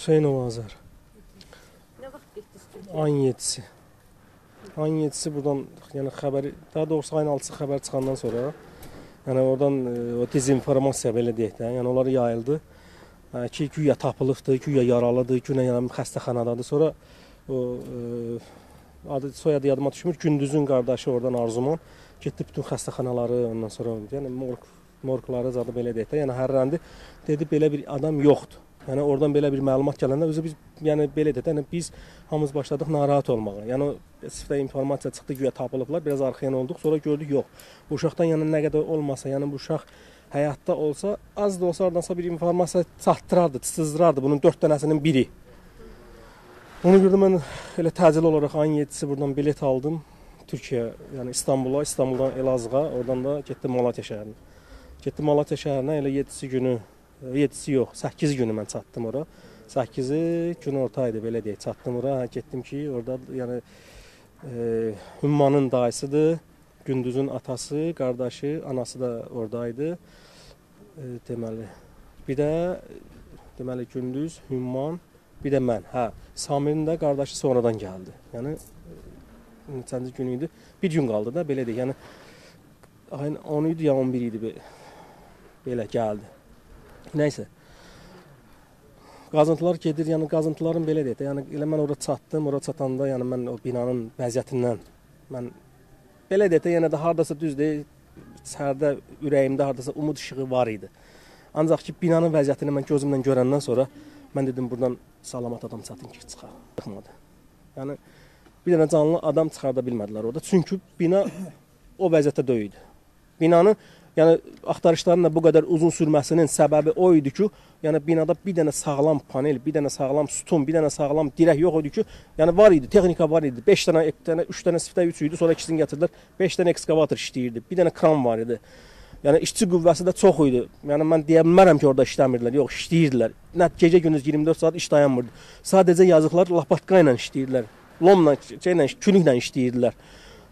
Hüseyinova Azar. Ne vakit gittiniz Türkiye'ye? Ayın 7'si. Ayın 7'si buradan yani haberi, daha doğrusu ayın 6'sı haber çıkandan sonra yani oradan o dezinformasiya belə deyək də, yəni onları yayıldı. Ki güya tapılıbdı, güya yaralıdır, güya yəni xəstəxanadadır. Sonra o adı soyadı yadıma düşmür. Gündüzün qardaşı oradan Arzuman getdi bütün xəstəxanaları, ondan sonra yəni morqları zadı belə deyək də, yəni hərrəndi. Dedi belə bir adam yoxdur. Yəni oradan belə bir məlumat gələndə özü biz yəni belə deyək də, yəni biz hamımız başladıq narahat olmağa. Yəni sifdə informasiya çıxdı güya tapılıblar, biraz arxayan olduq. Sonra gördük yox. Bu uşaqdan yəni nə qədər olmasa, yəni bu uşaq həyatda olsa, az da olsa oradansa bir informasiya çatdırardı, sızdırardı. Bunun 4 dənəsinin biri. Onu gördüm mən elə təcili olaraq ayın 7-si buradan bilet aldım Türkiyə, yəni İstanbula, İstanbuldan Elazığ'a, oradan da getdim Malatya şəhərinə. Getdim Malatya şəhərinə elə 7-si günü 7'si yox, 8 günü mən çatdım ora. 8'i gün ortaydı, belə deyək, çatdım ora. Getdim ki, orada yəni Hünmanın dayısıdır, Gündüzün atası, qardaşı, anası da oradaydı. Deməli, bir də deməli Gündüz, Hünman, bir də mən. Hə, Samirin də qardaşı sonradan gəldi. Yəni neçənci günü idi? Bir gün qaldı da, belə deyək. Yəni ayın 10 idi ya 11 idi belə gəldi. Nəysə, qazıntılar gedir, yəni qazıntıların belə deyək də, yəni elə mən orada çatdım, orada çatanda yəni mən o binanın vəziyyətindən, mən belə deyək də, yəni də haradasa düz deyək, səhərdə ürəyimdə haradasa umud işığı var idi. Ancaq ki, binanın vəziyyətini mən gözümdən görəndən sonra, mən dedim, buradan salamat adam çatın ki, çıxmadı. Yəni, bir dənə canlı adam çıxarda bilmədilər orada, çünki bina o vəziyyətə döyüldü. Binanı yəni axtarışların da bu qədər uzun sürməsinin səbəbi o idi ki, yəni binada bir dənə sağlam panel, bir dənə sağlam sütun, bir dənə sağlam dirək yox idi ki, yəni var idi, texnika var idi. 5 dənə, 3 dənə siftə 3 idi, sonra ikisini gətirdilər. 5 dənə ekskavator işləyirdi, bir dənə kran var idi. Yəni işçi qüvvəsi də çox idi. Yəni mən deyə bilmərəm ki, orada işləmirdilər. Yox, işləyirdilər. Nə gecə gündüz 24 saat iş dayanmırdı. Sadəcə yazıqlar lapatka ilə işləyirdilər. Lomla, şeylə, külüklə işləyirdilər.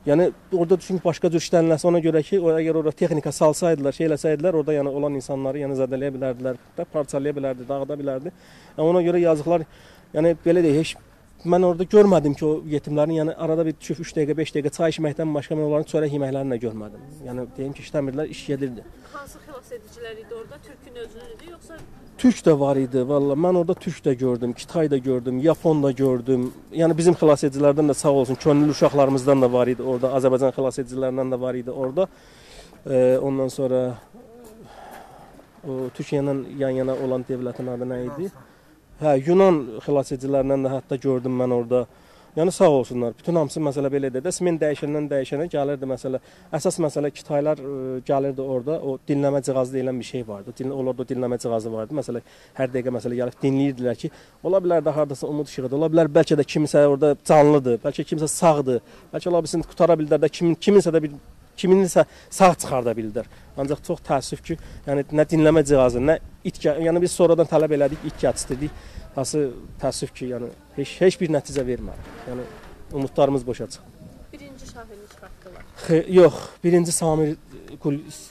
Yəni orada çünki başqa cür işləniləsə ona görə ki, əgər orada texnika salsaydılar, şey eləsəydilər, orada yəni olan insanları yəni zədələyə bilərdilər, parçalaya bilərdi, dağıda bilərdi. Yəni, ona görə yazıqlar, yəni belə deyək, heç mən orada görmədim ki, o yetimlərin yəni arada bir düşüb 3 dəqiqə, 5 dəqiqə çay içməkdən başqa mən onların çörək yeməklərini də görmədim. Yəni deyim ki, işləmirdilər, iş gedirdi. Hansı xilas edicilər idi orada? Türkün özünün idi yoxsa? Türk də var idi, valla mən orada Türk də gördüm, Kitay da gördüm, Yapon da gördüm. Yəni bizim xilas edicilərdən də sağ olsun, könüllü uşaqlarımızdan da var idi orada, Azərbaycan xilas edicilərindən də var idi orada. Ondan sonra Türkiyənin yan-yana olan dövlətin adı nə idi? Hə, Yunan xilas edicilərindən də hətta gördüm mən orada. Yəni sağ olsunlar, bütün hamısı məsələ belə də, ismin dəyişəndən dəyişənə gəlirdi məsələ. Əsas məsələ Kitaylar gəlirdi orada, o dinləmə cihazı deyilən bir şey vardı. Orada dinləmə cihazı vardı, məsələ hər dəqiqə məsələ gəlib dinləyirdilər ki, ola bilər də haradasa umud işıqıdır, ola bilər bəlkə də kimisə orada canlıdır, bəlkə kimisə sağdır, bəlkə ola bilsin qutara bildər də, kiminsə sağ çıxarda bildər. Ancaq çox təəssüf ki, yəni nə dinləmə cihazı, nə itgə, yəni biz sonradan tələb elədik, itgə istədik. Hası təəssüf ki, yəni heç bir nəticə vermədi. Yəni umudlarımız boşa çıxdı. Birinci Şahini çıxartdılar. Yox, birinci Samir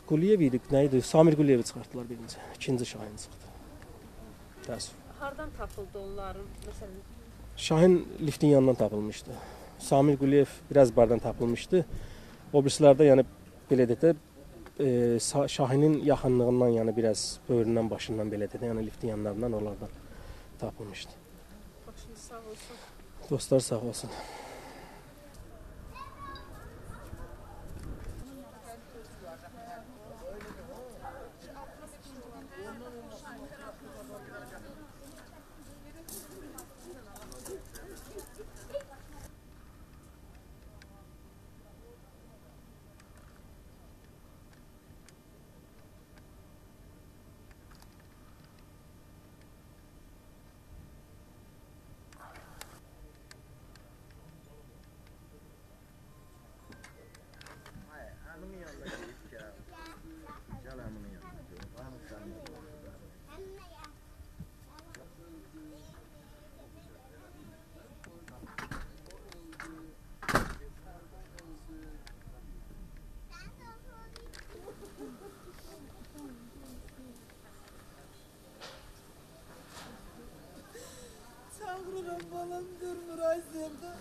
Quliyev idi, nə idi? Samir Quliyevi çıxartdılar birinci. İkinci Şahin çıxdı. Təəssüf. Hardan tapıldı onların? Məsələn, Şahin liftin yanından tapılmışdı. Samir Quliyev biraz bardan tapılmışdı. O birislərdə yəni belə deyək də Şahinin yaxınlığından, yəni biraz böyründən, başından belə deyək də, yəni liftin yanlarından onlardan tapılmışdı. Başınız sağ olsun. Dostlar sağ olsun. balım durmur ay sevda.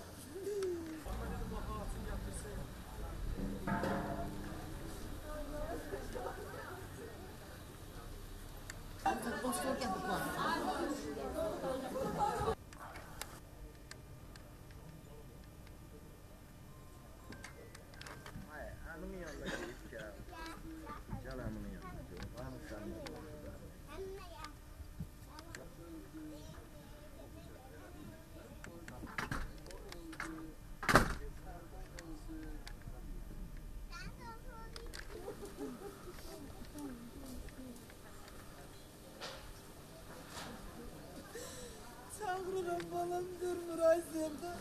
Çağırırım balım durmur ay sevda.